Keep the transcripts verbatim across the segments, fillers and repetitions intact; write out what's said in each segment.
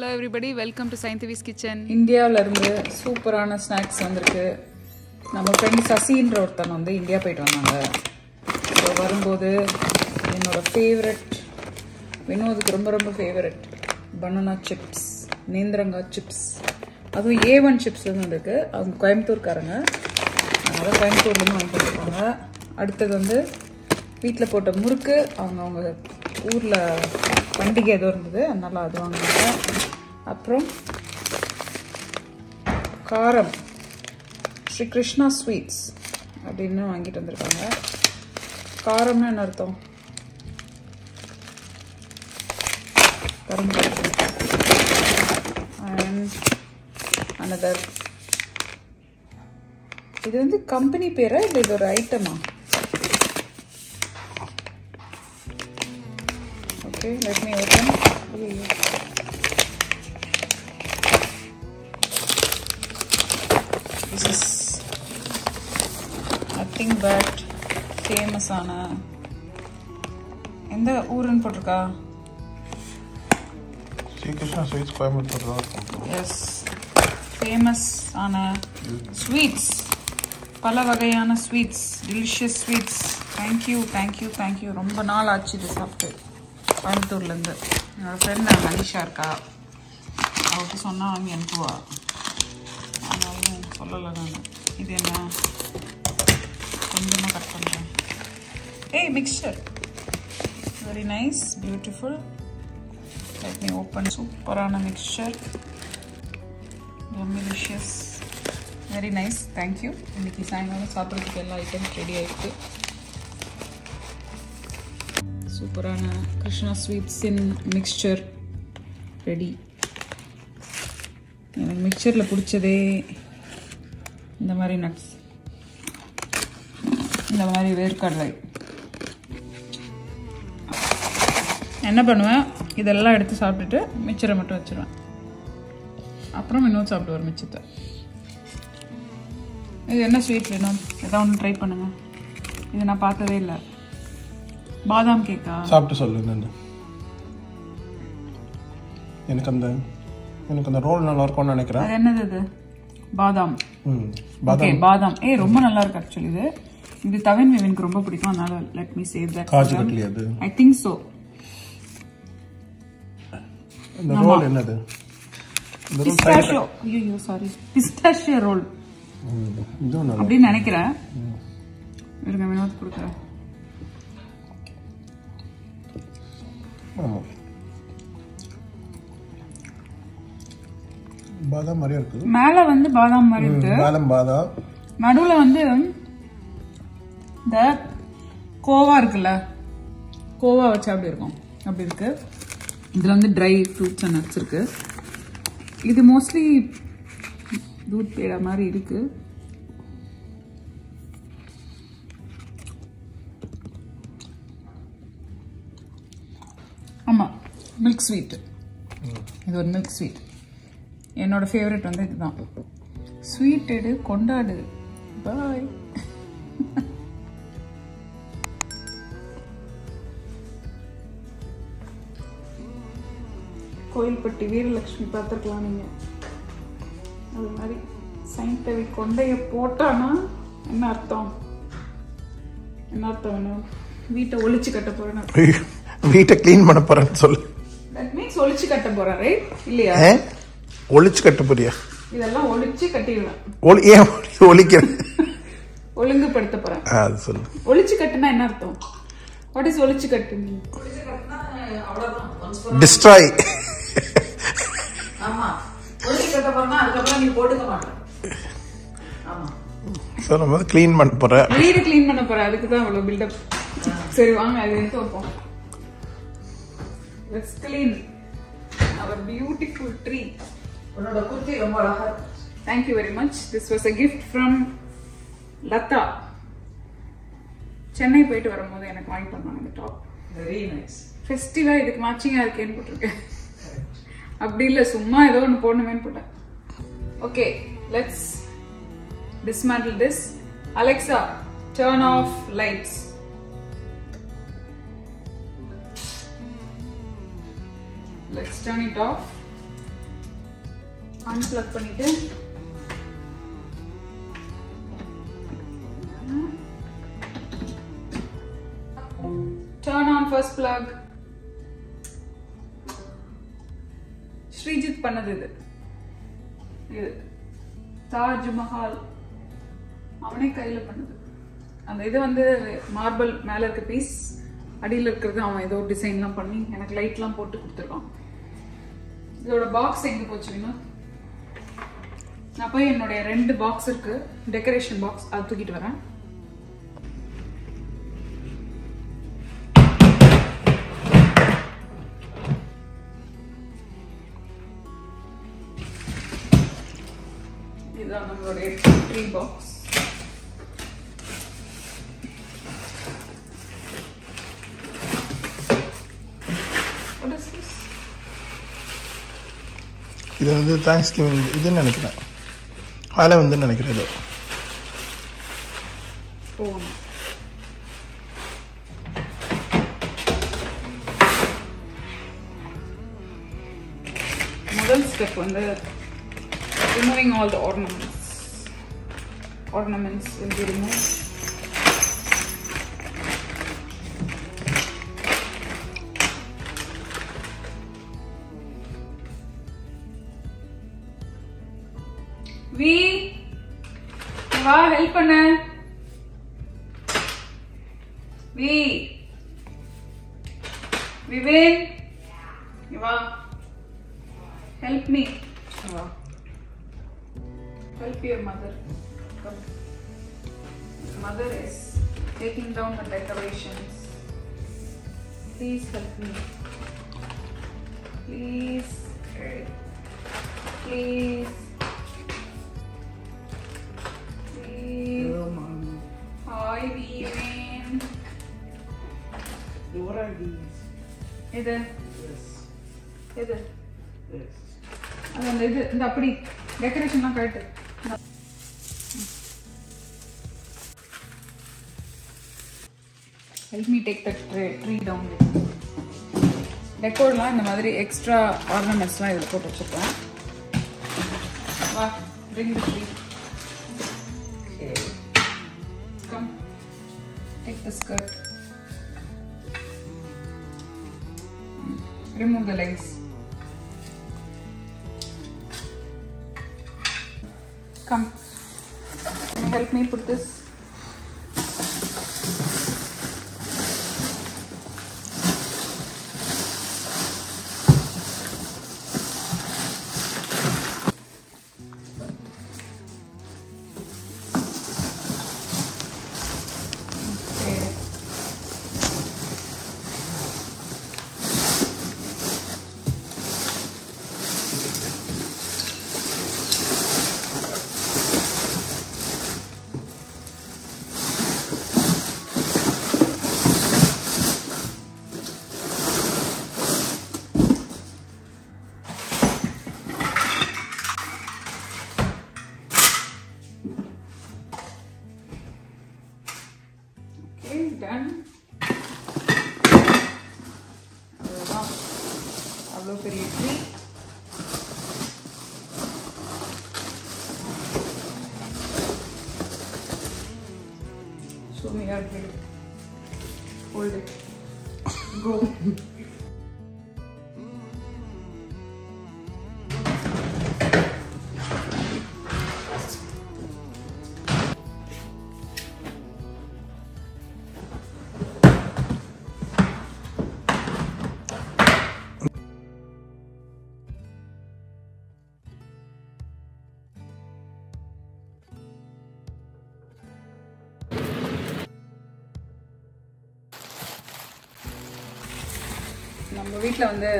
Hello everybody, welcome to Sainthavi's Kitchen. India la irundhu superana snacks vandirukku. Nama friend Sasi indra orthan vandu India poi vandanga. So varumbodhu enoda favorite Vinodukku romba romba favorite banana chips, neendranga chips. Adu A one chips la irundhu avanga Coimbatore karanga. Adha Coimbatore la irundhu vaangi irukanga. Adutha vandu veetla potta murukku avanga avanga oorla பண்டிகை ஏதோ இருந்தது அதனால அது வாங்குங்க. அப்புறம் காரம் Sri Krishna sweets அப்படின்னு வாங்கிட்டு வந்திருக்காங்க. காரம்னா என்ன அர்த்தம்? கரும்பு. அனதர் இது வந்து கம்பெனி பேரா இல்லை இது ஒரு ஐட்டமா? Okay, let me open. This is nothing but famous ana. Endha ooran potrukka? Shri Krishna sweets Coimbatore. Yes. Famous ana sweets. Palavagayana sweets, delicious sweets. Thank you, thank you, thank you. Romba naal aachu idu saapte. கோயம்புத்தூர்ல இருந்து என்னோட friend Manisha இருக்கா, அவர்கிட்ட சொன்னா வாங்கி அனுப்புவா. ஆனாலும் சொல்லலை நான். இது என்ன கொஞ்சமாக கட் பண்ணுறேன். ஏய் mixture very nice beautiful. Let me open. சூப்பரான மிக்சர், ரொம்ப டெலிஷியஸ், வெரி நைஸ், தேங்க்யூ. இன்னைக்கு சாயங்காலம் சாப்பிட்றதுக்கு எல்லா ஐட்டமும் ரெடி ஆகிருக்கு. சூப்பரான கிருஷ்ணா ஸ்வீட்ஸின் மிக்சர் ரெடி. எனக்கு மிக்சரில் பிடிச்சதே இந்த மாதிரி நட்ஸ், இந்த மாதிரி வேர்க்கடலை. என்ன பண்ணுவேன், இதெல்லாம் எடுத்து சாப்பிட்டுட்டு மிக்சரை மட்டும் வச்சுருவேன். அப்புறம் இன்னும் சாப்பிடுவேன் மிச்சத்தை. இது என்ன ஸ்வீட் வேணும்? எதாவது ஒன்று ட்ரை பண்ணுங்கள். இது நான் பார்த்ததே இல்லை. பாதாம் கேக்கா? சாப்பிட்டு சொல்லுங்க. எனக்கு அந்த எனக்கு அந்த ரோல் நல்லா இருக்கும்னு நினைக்கிறேன். அது என்னது இது? பாதாம். ம், பாதாம். ஓகே, பாதாம். ஏ ரொம்ப நல்லா இருக்கு एक्चुअली. இது இது தவின் மேவினுக்கு ரொம்ப பிடிக்கும், அதனால let me save that. Kaju katli அது? I think so. அந்த ரோல் என்னது? அந்த ரோல் பிஸ்டாஷியோ. ஐயோ சாரி, பிஸ்டாஷியோ ரோல். ம், இது நல்லா அப்படி நினைக்கிறேன். இருங்க வினோத் குடுக்குறேன். பாதாம் மாதிரி இருக்கு. மேல வந்து பாதாம் மாதிரி இருக்கு. பாதாம் பாதாம். நடுவுல வந்து இந்த கோவா இருக்குல்ல, கோவா வச்சு அப்படி இருக்கும், அப்படி இருக்கு. இதுல வந்து ட்ரை ஃப்ரூட்ஸ் அண்ட் நட்ஸ் இருக்கு. இது மோஸ்ட்லி தூத் பேடா மாதிரி இருக்கு. ஆமாம், மில்க் ஸ்வீட்டு. இது ஒரு மில்க் ஸ்வீட். என்னோடய ஃபேவரட் வந்து இதுதான். ஸ்வீட் எடு, கொண்டாடு. பாய். கோயில்பட்டி வீரலட்சுமி பார்த்துருக்கலாம் நீங்கள். அது மாதிரி சைன்தவி கொண்டைய போட்டான்னா என்ன அர்த்தம்? என்ன அர்த்தம் வேணும்? வீட்டை ஒழிச்சு கட்ட போகிறேன்னு, வீட்டை கிளீன் பண்ண போறேன்னு சொல்லு. தட் மீன்ஸ் ஒளிச்சு கட்ட போறேன், ரைட்? இல்லையா? ஒளிச்சு கட்ட போறியா? இதெல்லாம் ஒளிச்சு கட்டிடுவேன். ஒளி ஏ ஒளிக்க ஒளிங்கப்படுத்த போறேன். அது சொல்லு. ஒளிச்சு கட்டனா என்ன அர்த்தம்? வாட் இஸ் ஒளிச்சு கட்டுங்க? ஒளிச்சு கட்டனா அவ்வளவுதான், ஒன்ஸ் ஃபார் டிஸ்ட்ராய். ஆமா, ஒளிச்சு கட்ட போறேன்னா அதுக்கு அப்புறம் நீ போடுக்க மாட்டே. ஆமா, சோ நம்ம கிளீன் பண்ண போறேன், வீடு கிளீன் பண்ண போறேன். அதுக்கு தான் அவ்வளவு பில்ட் அப். சரி வாங்க, அது எடுத்து வைப்போம். Let's clean our beautiful tree. Onoda kurti romba alaga. Thank you very much. This was a gift from Lata. Chennai poitu varumbodhu enak vaangi thannaanga the top. Very nice. Festival idhukku matching a irukenu potirukken. Appadi illa summa edho onu podumen potta. Okay, let's dismantle this. Alexa, turn off lights. Let's turn it off. unplug பண்ணிட்டு turn on first plug. Sreejith பண்ணது இது. இது தாஜ் மஹால் அவனே கையில பண்ணது. அந்த இது வந்து மார்பிள் மேல இருக்க பீஸ் அடியில இருக்குறது அவன் ஏதோ டிசைன்லாம் பண்ணி எனக்கு லைட்லாம் போட்டு கொடுத்துட்டான். இதோட பாக்ஸ் எங்க போச்சுன்னா நான் போய் என்னோட ரெண்டு பாக்ஸ் இருக்கு டெக்கரேஷன் பாக்ஸ் அது தூக்கிட்டு வரேன். இதுதான் நம்மளோட ட்ரீ பாக்ஸ். இது வந்து தேங்க்ஸ் கிவிங் இதுன்னு நினைக்கிறேன் ஹாலை வந்து நினைக்கிறது முதல் ஸ்டெப் வந்து removing all the ornaments ornaments will be removed. We va help panna. We we win. Va help me. Va help your mother. Come. Mother is taking down the decorations. Please help me. Please. Please. இது இது அந்த இது இந்த அப்படி டெக்கரேஷன்லாம் correct. Help me take the tree down. டெக்கோர்லாம் இந்த மாதிரி எக்ஸ்ட்ரா ஆர்னமெண்ட்ஸ்லாம் இதில் போட்டு வச்சுருக்கேன். வா bring the tree. Okay. Come. Take the skirt. Remove the legs. Come. Can you help me put this? Show me your head. Hold it. Go. நம்ம வீட்டில் வந்து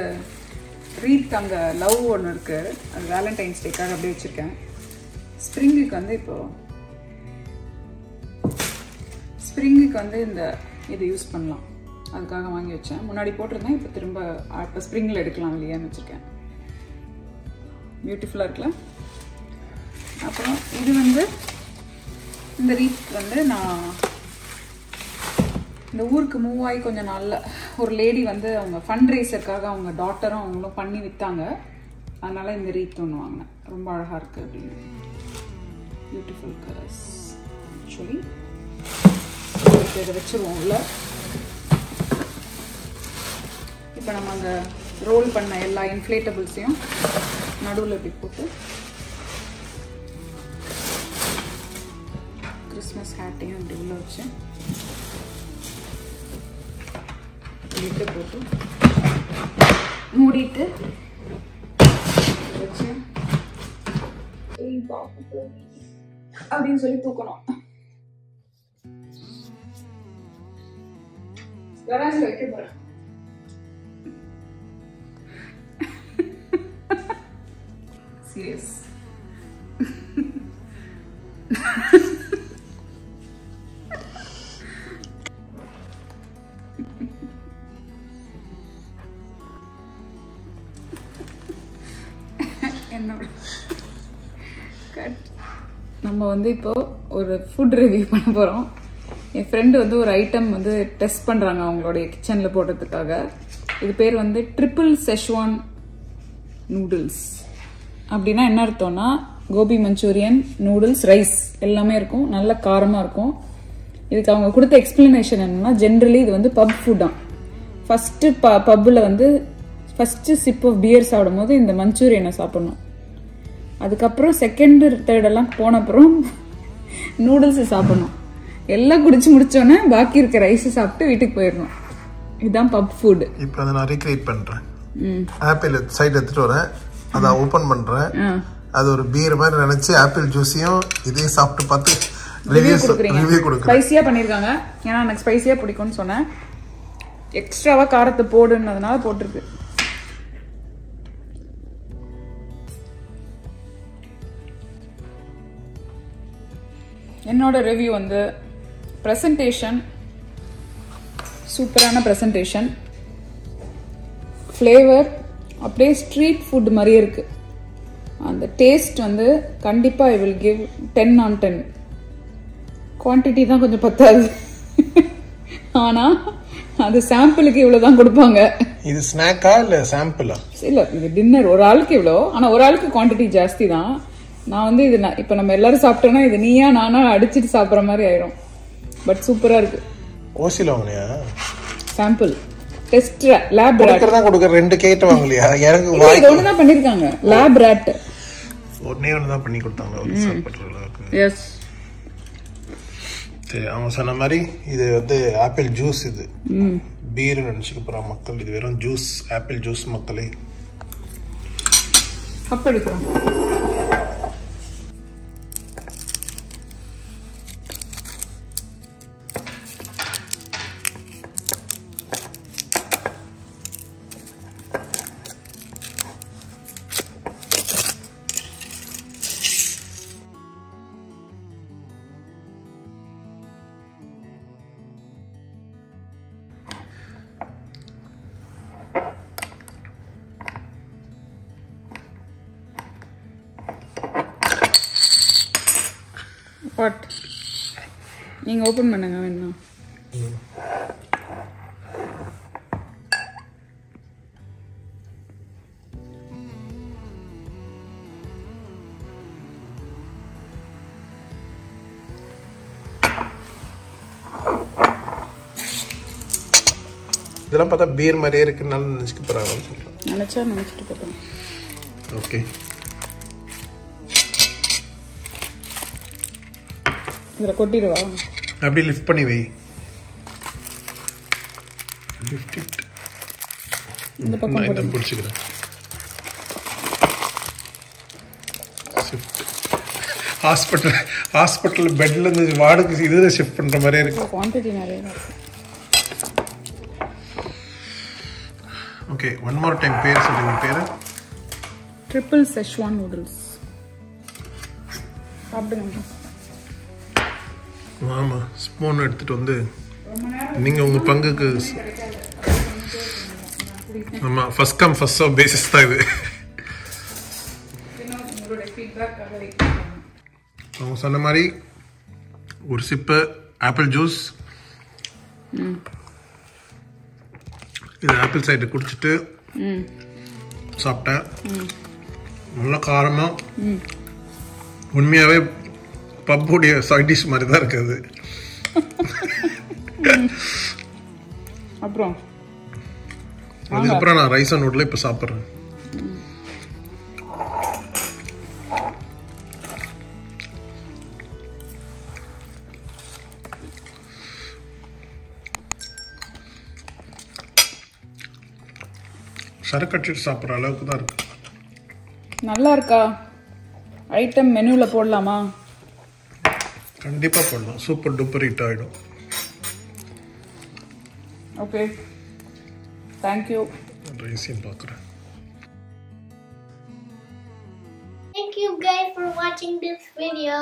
ரீத் அந்த லவ் ஒன்று இருக்குது அது வேலண்டைன்ஸ் டேக்காக அப்படியே வச்சுருக்கேன். ஸ்ப்ரிங்குக்கு வந்து இப்போது ஸ்ப்ரிங்குக்கு வந்து இந்த இதை யூஸ் பண்ணலாம் அதுக்காக வாங்கி வச்சேன். முன்னாடி போட்டிருந்தேன் இப்போ திரும்ப இப்போ ஸ்ப்ரிங்கில் எடுக்கலாம் இல்லையான்னு வச்சுருக்கேன். பியூட்டிஃபுல்லாக இருக்குல்ல. அப்புறம் இது வந்து இந்த ரீத் வந்து நான் இந்த ஊருக்கு மூவ் ஆகி கொஞ்சம் நாளில் ஒரு லேடி வந்து அவங்க ஃபண்ட் ரேஸருக்காக அவங்க டாட்டரும் அவங்களும் பண்ணி விற்றாங்க. அதனால இந்த ரீத் ஒன்னு வாங்குனேன் ரொம்ப அழகா இருக்கு அப்படினு பியூட்டிஃபுல் கலர்ஸ் एक्चुअली இத வெச்சுவோம் இல்ல இப்போ நம்ம அந்த ரோல் பண்ண எல்லா இன்ஃப்ளேட்டபிள்ஸையும் நடுவுல இப்படி போட்டு கிறிஸ்மஸ் ஹேட்டையும் இப்படி உள்ள வச்சு இப்படி போட்டு மூடிட்டு வச்சு அப்படினு சொல்லி தூக்கணும். கராஜ்ல வைக்க போறேன். சீரியஸ் என்னோட கட். நம்ம வந்து இப்போ ஒரு ஃபுட் ரிவ்யூ பண்ண போறோம். என் ஃப்ரெண்டு வந்து ஒரு ஐட்டம் வந்து டெஸ்ட் பண்றாங்க அவங்களுடைய கிச்சன்ல போடுறதுக்காக. இது பேர் வந்து ட்ரிபிள் செஷ்வான் நூடுல்ஸ். அப்படின்னா என்ன அர்த்தம்னா கோபி மஞ்சூரியன் நூடுல்ஸ் ரைஸ் எல்லாமே இருக்கும், நல்ல காரமா இருக்கும். இதுக்கு அவங்க கொடுத்த எக்ஸ்பிளனேஷன் என்னன்னா, ஜென்ரலி இது வந்து பப் ஃபுட்டா. ஃபர்ஸ்ட் பப்ல வந்து ஃபர்ஸ்ட் சிப் ஆஃப் பியர் சாப்பிடும் போது இந்த மஞ்சூரியனை சாப்பிடணும். அதுக்கப்புறம் செகண்ட் தேர்ட் எல்லாம் போன அப்புறம் நூடுல்ஸ் சாப்பிடணும். எல்லாம் குடிச்சு முடிச்சோன்னே பாக்கி இருக்க ரைஸ் சாப்பிட்டு வீட்டுக்கு போயிடணும். இதுதான் பப் ஃபுட். இப்போ அதை நான் ரீக்ரியேட் பண்றேன். ஆப்பிள் சைடு எடுத்துட்டு வரேன், அதை ஓபன் பண்றேன். அது ஒரு பீர் மாதிரி நினைச்சு ஆப்பிள் ஜூஸையும் இதையும் சாப்பிட்டு பார்த்து ரிவ்யூ கொடுக்குறேன். ஸ்பைசியா பண்ணிருக்காங்க, ஏன்னா எனக்கு ஸ்பைசியா பிடிக்கும்னு சொன்னேன். எக்ஸ்ட்ராவா காரத்தை போடுனதுனால போட்டிருக்கு. என்னோட ரிவ்யூ வந்து ப்ரெசன்டேஷன் சூப்பரான ப்ரெசன்டேஷன், ஃப்ளேவர் அப்படியே ஸ்ட்ரீட் ஃபுட் மாதிரியே இருக்குது. அந்த டேஸ்ட் வந்து கண்டிப்பாக I will give ten on ten. Quantity தான் கொஞ்சம் பத்தாது, ஆனால் அது சாம்பிளுக்கு இவ்வளோ தான் கொடுப்பாங்க. இது ஸ்நாக்கா இல்லை சாம்பிளா? இல்லை, இது டின்னர், ஒரு ஆளுக்கு இவ்வளோ. ஆனால் ஒரு ஆளுக்கு குவான்டிட்டி ஜாஸ்தி தான். நான் வந்து இது நான் இப்போ நம்ம எல்லாரும் சாப்பிட்டோன்னா இது நீயா நானா அடிச்சுட்டு சாப்பிட்ற மாதிரி ஆயிடும். பட் சூப்பராக இருக்கு. ஓசியில் வாங்கலையா? சாம்பிள் டெஸ்ட் லேப் ராட் தான் கொடுக்க ரெண்டு கேட் வாங்கலையா? எனக்கு இது ஒண்ணு தான் பண்ணிருக்காங்க. லேப் ராட் ஒண்ணே ஒண்ணு தான் பண்ணி கொடுத்தாங்க ஒரு சாப்பிட்றதுக்கு. எஸ், தே அவங்க சொன்ன மாதிரி இது வந்து ஆப்பிள் ஜூஸ். இது பீர் நினைச்சுக்க போற மக்கள், இது வெறும் ஜூஸ், ஆப்பிள் ஜூஸ் மக்களே. கப் எடுக்கிறோம். நீங்க ஓபன் பண்ணுங்க வேணா. இதெல்லாம் பார்த்தா பீர் மாதிரியே இருக்கு, நல்லா நினைச்சுக்க போறாங்க. நினைச்சா நினைச்சிட்டு போறோம். ஓகே, இத கொட்டிடுவா. அப்படியே லிஃப்ட் பண்ணி வை. Lift it. இந்த பக்கம் போடுச்சுக்கற. ஷிஃப்ட். ஹாஸ்பிடல் ஹாஸ்பிடல் பெட்ல இருந்து வார்டுக்கு இதுல ஷிஃப்ட் பண்ற மாதிரி இருக்கு. குவாண்டிட்டி நிறைய இருக்கு. ஓகே, ஒன் மோர் டைம் பேர் சொல்லுங்க. பேர் ட்ரிபிள் செஷ்வான் நூடுல்ஸ். சாப்பிடுங்க. ஆமாம், ஸ்பூன் எடுத்துகிட்டு வந்து நீங்கள் உங்கள் பங்குக்கு. ஆமாம், first come first serve basis தான் இது. அவங்க சொன்ன மாதிரி ஒரு சிப்பு ஆப்பிள் ஜூஸ், இது ஆப்பிள் சைடு குடிச்சிட்டு சாப்பிட்டேன். நல்ல காரமா உண்மையாவே பப்போட சைட் டிஷ் மாதிரி தான் இருக்குது. அப்புறம் அது அப்புறம் நான் ரைஸ் அண்ட் நூட்ல இப்ப சாப்பிடுறேன். சரக்கட்டி சாப்பிடுற அளவுக்கு தான் இருக்கு. நல்லா இருக்கா? ஐட்டம் மெனுல போடலாமா? கண்டிப்பா போடலாம். சூப்பர் டூப்பர் ஹிட் ஆயிடும். ஓகே. Thank you. ரைஸின் பார்க்கறேன். Thank you guys for watching this video.